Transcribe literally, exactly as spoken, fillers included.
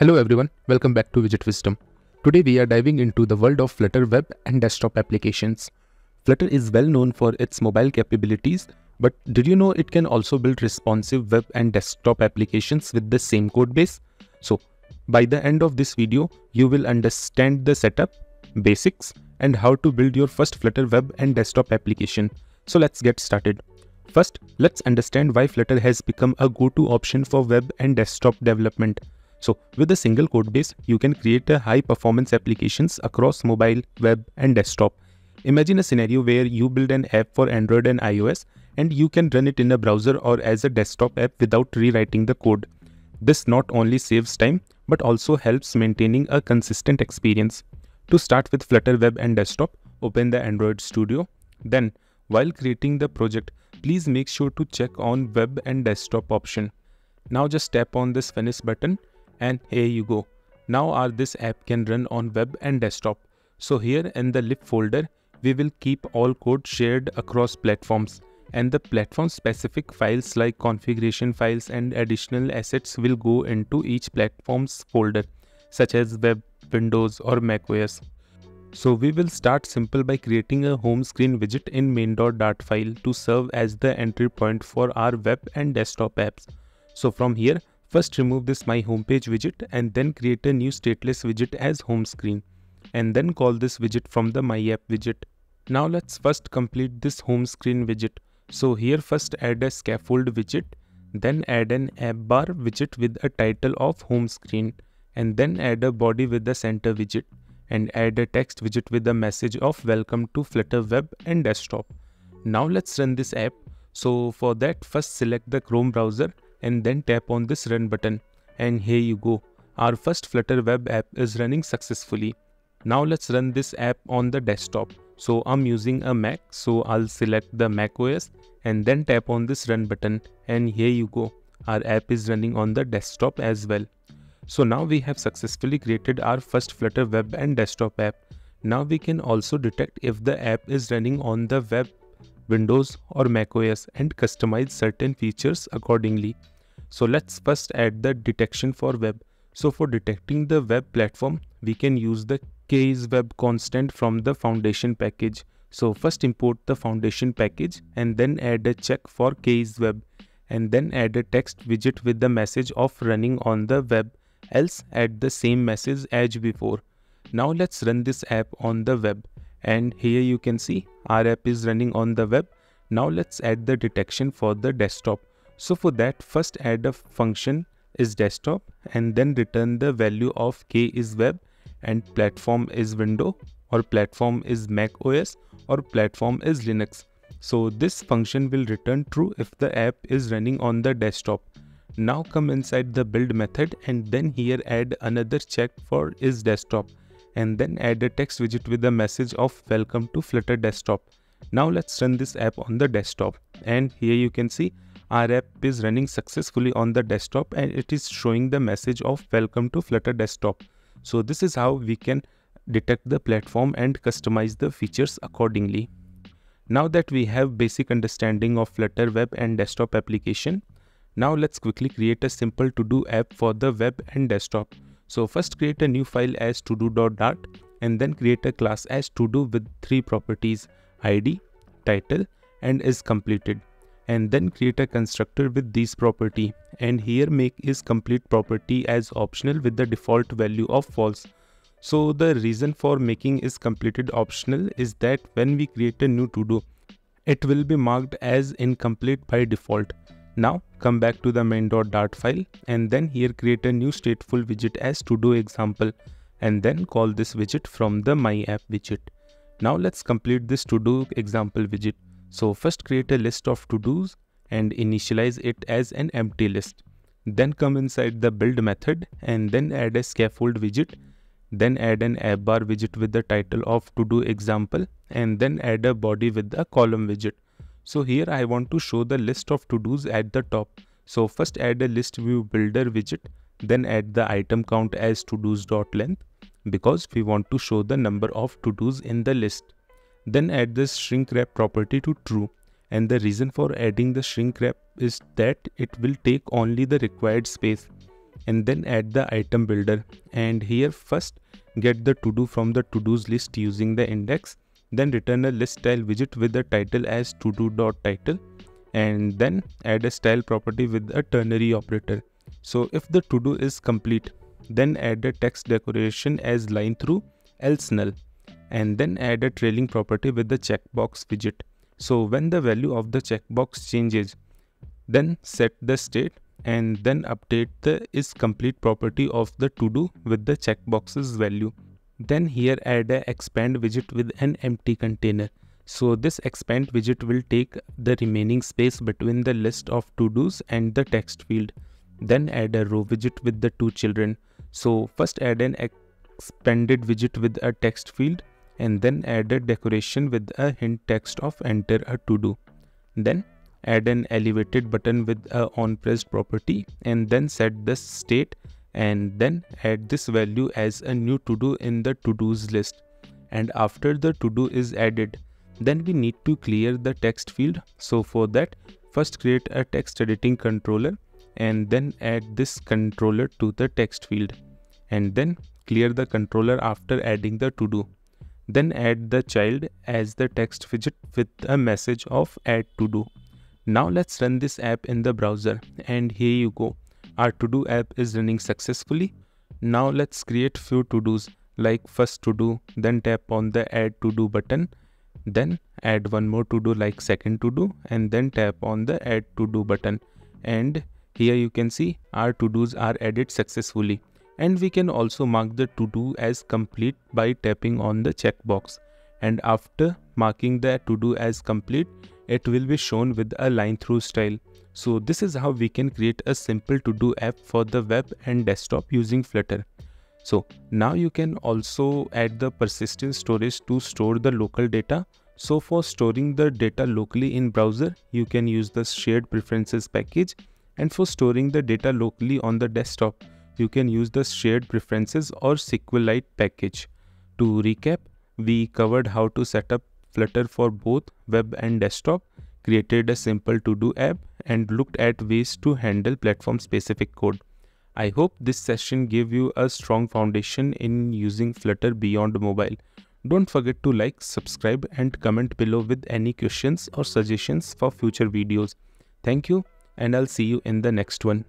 Hello everyone, welcome back to Widget Wisdom. Today we are diving into the world of Flutter web and desktop applications. Flutter is well known for its mobile capabilities, but did you know it can also build responsive web and desktop applications with the same code base? So, by the end of this video, you will understand the setup, basics, and how to build your first Flutter web and desktop application. So let's get started. First, let's understand why Flutter has become a go-to option for web and desktop development. So, with a single code base, you can create a high-performance applications across mobile, web, and desktop. Imagine a scenario where you build an app for Android and iOS, and you can run it in a browser or as a desktop app without rewriting the code. This not only saves time, but also helps maintaining a consistent experience. To start with Flutter web and desktop, open the Android Studio. Then, while creating the project, please make sure to check on web and desktop option. Now just tap on this finish button. And here you go. Now our this app can run on web and desktop. So here in the lib folder, we will keep all code shared across platforms, and the platform specific files like configuration files and additional assets will go into each platform's folder, such as web, Windows or macOS. So we will start simple by creating a home screen widget in main.dart file to serve as the entry point for our web and desktop apps. So from here, first remove this my homepage widget and then create a new stateless widget as home screen, and then call this widget from the my app widget. Now let's first complete this home screen widget. So here first add a scaffold widget, then add an app bar widget with a title of home screen, and then add a body with the center widget, and add a text widget with a message of welcome to Flutter web and desktop. Now let's run this app. So for that, first select the Chrome browser and then tap on this run button, and here you go, our first Flutter web app is running successfully. Now let's run this app on the desktop. So I'm using a Mac, so I'll select the macOS and then tap on this run button, and here you go, our app is running on the desktop as well. So now we have successfully created our first Flutter web and desktop app. Now we can also detect if the app is running on the web, Windows or macOS and customize certain features accordingly. So let's first add the detection for web. So for detecting the web platform, we can use the kIsWeb constant from the foundation package. So first import the foundation package and then add a check for kIsWeb, and then add a text widget with the message of running on the web, else add the same message as before. Now let's run this app on the web. And here you can see our app is running on the web. Now let's add the detection for the desktop. So for that, first add a function is desktop and then return the value of k is web and platform is window or platform is Mac O S or platform is Linux. So this function will return true if the app is running on the desktop. Now come inside the build method and then here add another check for is desktop, and then add a text widget with the message of welcome to Flutter desktop. Now let's run this app on the desktop, and here you can see our app is running successfully on the desktop and it is showing the message of welcome to Flutter desktop. So this is how we can detect the platform and customize the features accordingly. Now that we have basic understanding of Flutter web and desktop application, now let's quickly create a simple to-do app for the web and desktop. So first create a new file as todo.dart and then create a class as todo with three properties, I D, title and is completed, and then create a constructor with these property, and here make is complete property as optional with the default value of false. So the reason for making is completed optional is that when we create a new todo, it will be marked as incomplete by default. Now come back to the main.dart file and then here create a new stateful widget as todo example and then call this widget from the my app widget. Now let's complete this todo example widget. So first create a list of to-dos and initialize it as an empty list. Then come inside the build method and then add a scaffold widget. Then add an app bar widget with the title of todo example and then add a body with a column widget. So here I want to show the list of to-dos at the top. So first add a list view builder widget, then add the item count as to-dos.length because we want to show the number of to-dos in the list. Then add this shrink wrap property to true, and the reason for adding the shrink wrap is that it will take only the required space. and then add the item builder, and here first get the to do from the to do's list using the index, then return a list style widget with the title as to do.title, and then add a style property with a ternary operator. So if the to do is complete, then add a text decoration as line through, else null, and then add a trailing property with the checkbox widget. So when the value of the checkbox changes, then set the state and then update the is complete property of the to do with the checkbox's value. Then here add a expand widget with an empty container. So this expand widget will take the remaining space between the list of to do's and the text field. Then add a row widget with the two children. So first add an expanded widget with a text field, and then add a decoration with a hint text of enter a to do. Then add an elevated button with a onPressed property, and then set the state, and then add this value as a new to do in the to do's list. And after the to do is added, then we need to clear the text field. So for that, first create a text editing controller and then add this controller to the text field, and then clear the controller after adding the to do. Then add the child as the text widget with a message of add to do. Now let's run this app in the browser, and here you go. Our to-do app is running successfully. Now let's create few to-dos, like first to-do, then tap on the add to-do button, then add one more to-do like second to-do, and then tap on the add to-do button. And here you can see our to-dos are added successfully. And we can also mark the to-do as complete by tapping on the checkbox. And after marking the to-do as complete, it will be shown with a line through style. So this is how we can create a simple to-do app for the web and desktop using Flutter. So now you can also add the persistent storage to store the local data. So for storing the data locally in browser, you can use the shared preferences package, and for storing the data locally on the desktop, you can use the shared preferences or SQLite package. To recap, we covered how to set up Flutter for both web and desktop, created a simple to-do app, and looked at ways to handle platform-specific code. I hope this session gave you a strong foundation in using Flutter beyond mobile. Don't forget to like, subscribe, and comment below with any questions or suggestions for future videos. Thank you, and I'll see you in the next one.